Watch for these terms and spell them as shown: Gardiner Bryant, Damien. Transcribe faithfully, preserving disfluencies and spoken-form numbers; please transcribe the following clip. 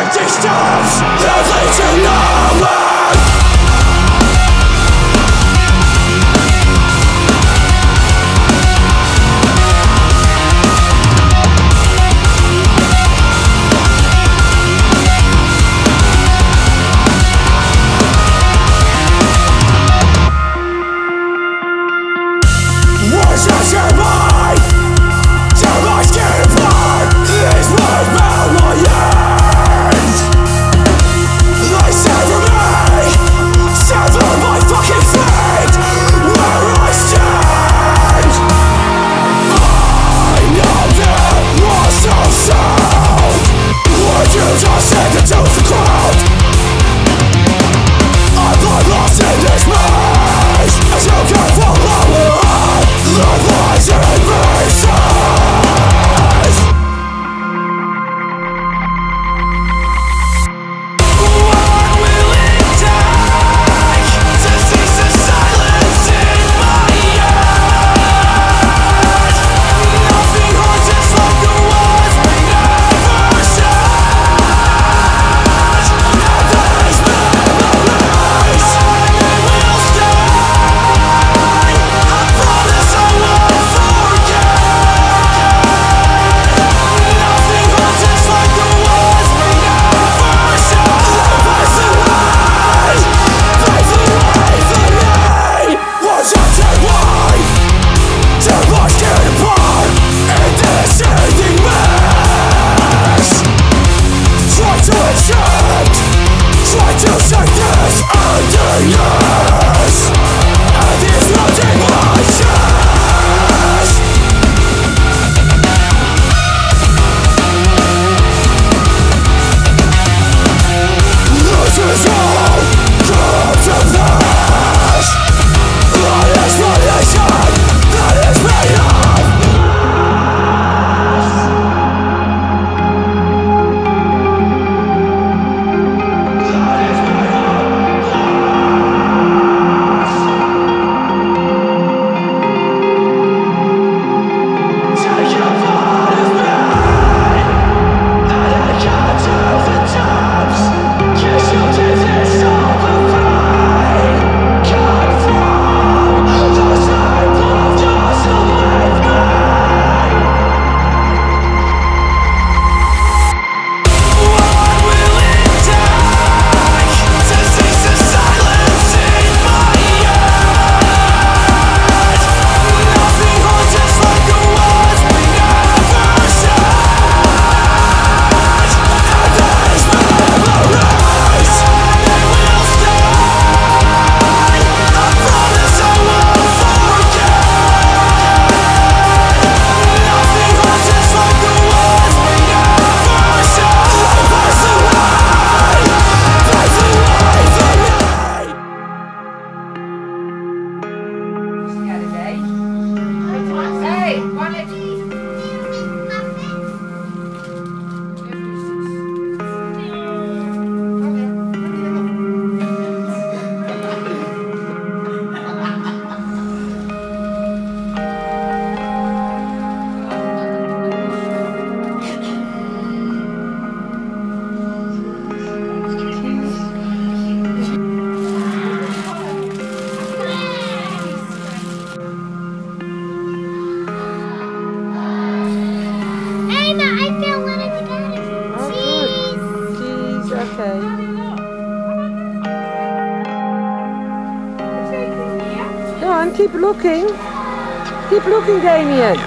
empty steps that lead to nowhere. Keep looking. Keep looking, Damien.